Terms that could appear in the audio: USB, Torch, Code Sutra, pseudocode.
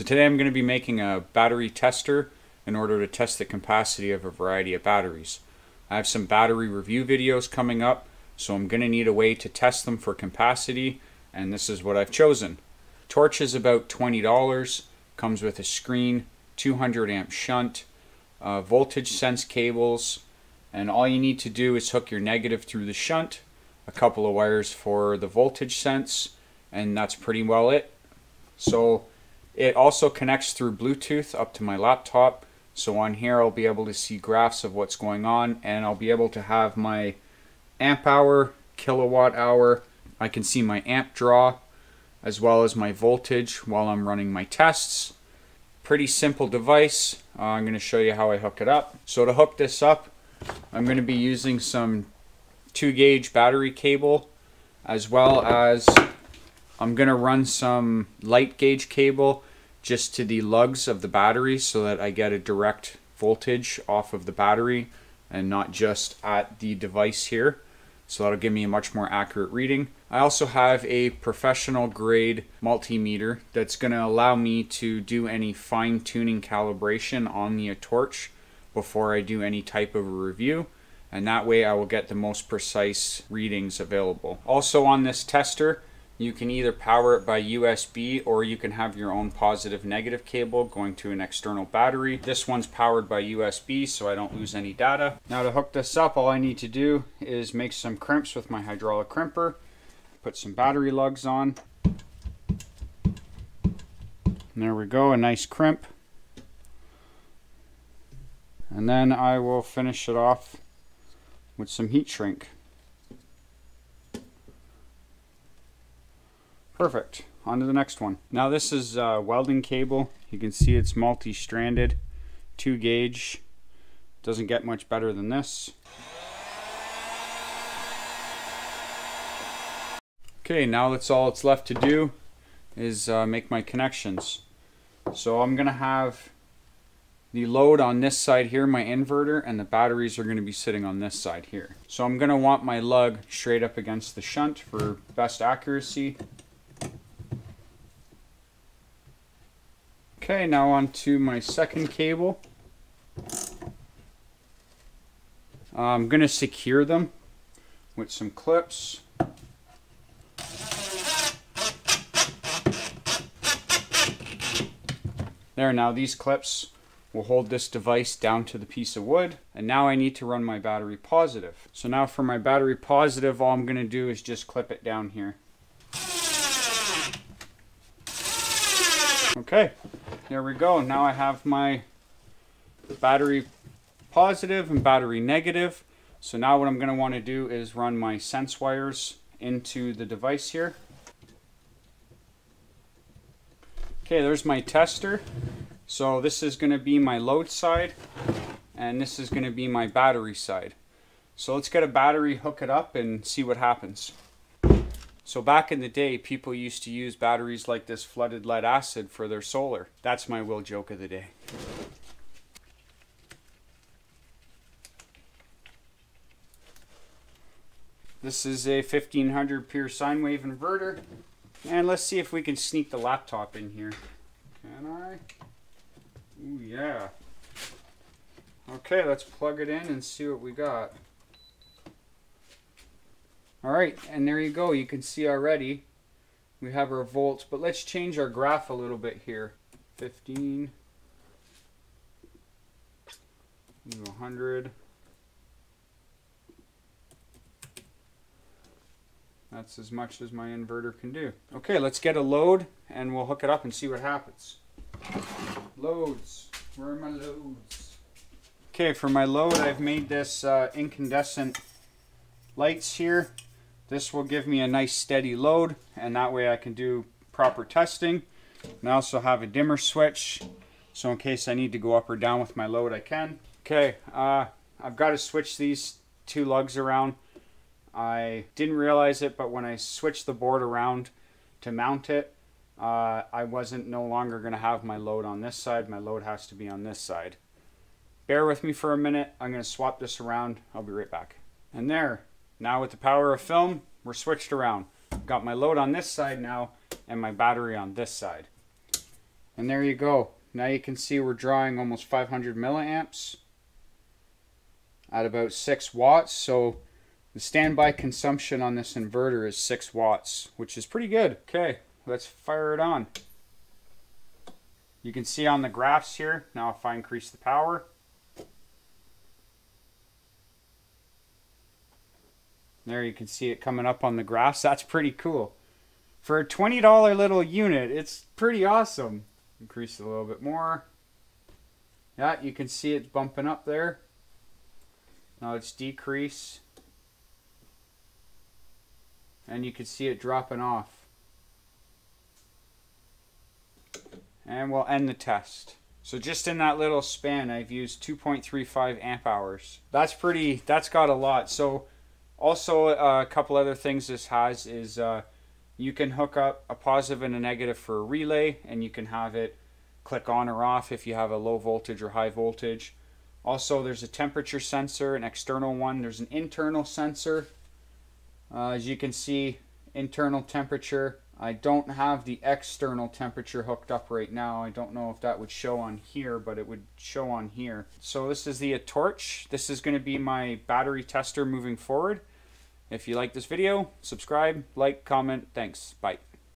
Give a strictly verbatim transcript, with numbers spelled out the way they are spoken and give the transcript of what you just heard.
So today I'm going to be making a battery tester in order to test the capacity of a variety of batteries. I have some battery review videos coming up, so I'm going to need a way to test them for capacity, and this is what I've chosen. Torch is about twenty dollars, comes with a screen, two hundred amp shunt, uh, voltage sense cables, and all you need to do is hook your negative through the shunt, a couple of wires for the voltage sense, and that's pretty well it. So it also connects through Bluetooth up to my laptop, so on here I'll be able to see graphs of what's going on, and I'll be able to have my amp hour, kilowatt hour, I can see my amp draw, as well as my voltage while I'm running my tests. Pretty simple device. Uh, I'm going to show you how I hook it up. So to hook this up, I'm going to be using some two gauge battery cable, as well as I'm going to run some light gauge cable just to the lugs of the battery so that I get a direct voltage off of the battery and not just at the device here. So that'll give me a much more accurate reading. I also have a professional grade multimeter that's going to allow me to do any fine tuning calibration on the Torch before I do any type of a review, and that way I will get the most precise readings available. Also on this tester, you can either power it by U S B or you can have your own positive negative cable going to an external battery. This one's powered by U S B, so I don't lose any data. Now to hook this up, all I need to do is make some crimps with my hydraulic crimper, put some battery lugs on. And there we go, a nice crimp. And then I will finish it off with some heat shrink. Perfect. On to the next one. Now this is uh, welding cable. You can see it's multi-stranded, two gauge. Doesn't get much better than this. Okay, now that's all it's left to do is uh, make my connections. So I'm gonna have the load on this side here, my inverter, and the batteries are gonna be sitting on this side here. So I'm gonna want my lug straight up against the shunt for best accuracy. Okay, now on to my second cable. I'm going to secure them with some clips. There, now these clips will hold this device down to the piece of wood. And now I need to run my battery positive. So now for my battery positive, all I'm going to do is just clip it down here. Okay, there we go. Now I have my battery positive and battery negative. So now what I'm going to want to do is run my sense wires into the device here. Okay, there's my tester. So this is going to be my load side, and this is going to be my battery side. So let's get a battery, hook it up, and see what happens. So back in the day, people used to use batteries like this flooded lead acid for their solar. That's my Will joke of the day. This is a fifteen hundred pure sine wave inverter. And let's see if we can sneak the laptop in here. Can I? Ooh, yeah. Okay, let's plug it in and see what we got. All right, and there you go. You can see already we have our volts, but let's change our graph a little bit here. fifteen, one hundred. That's as much as my inverter can do. Okay, let's get a load and we'll hook it up and see what happens. Loads, where are my loads? Okay, for my load, I've made this uh, incandescent lights here. This will give me a nice steady load, and that way I can do proper testing. And I also have a dimmer switch, so in case I need to go up or down with my load, I can. Okay, uh, I've got to switch these two lugs around. I didn't realize it, but when I switched the board around to mount it, uh, I wasn't no longer going to have my load on this side. My load has to be on this side. Bear with me for a minute. I'm going to swap this around. I'll be right back. And there. Now with the power of film, we're switched around. Got my load on this side now and my battery on this side. And there you go. Now you can see we're drawing almost five hundred milliamps at about six watts. So the standby consumption on this inverter is six watts, which is pretty good. Okay, let's fire it on. You can see on the graphs here, now if I increase the power, there you can see it coming up on the graphs. That's pretty cool. For a twenty dollar little unit, it's pretty awesome. Increase it a little bit more. Yeah, you can see it's bumping up there. Now let's decrease. And you can see it dropping off. And we'll end the test. So just in that little span, I've used two point three five amp hours. That's pretty, that's got a lot. So also uh, a couple other things this has is uh, you can hook up a positive and a negative for a relay, and you can have it click on or off if you have a low voltage or high voltage. Also, there's a temperature sensor, an external one. There's an internal sensor. Uh, as you can see, internal temperature. I don't have the external temperature hooked up right now. I don't know if that would show on here, but it would show on here. So this is the Torch. This is going to be my battery tester moving forward. If you like this video, subscribe, like, comment. Thanks. Bye.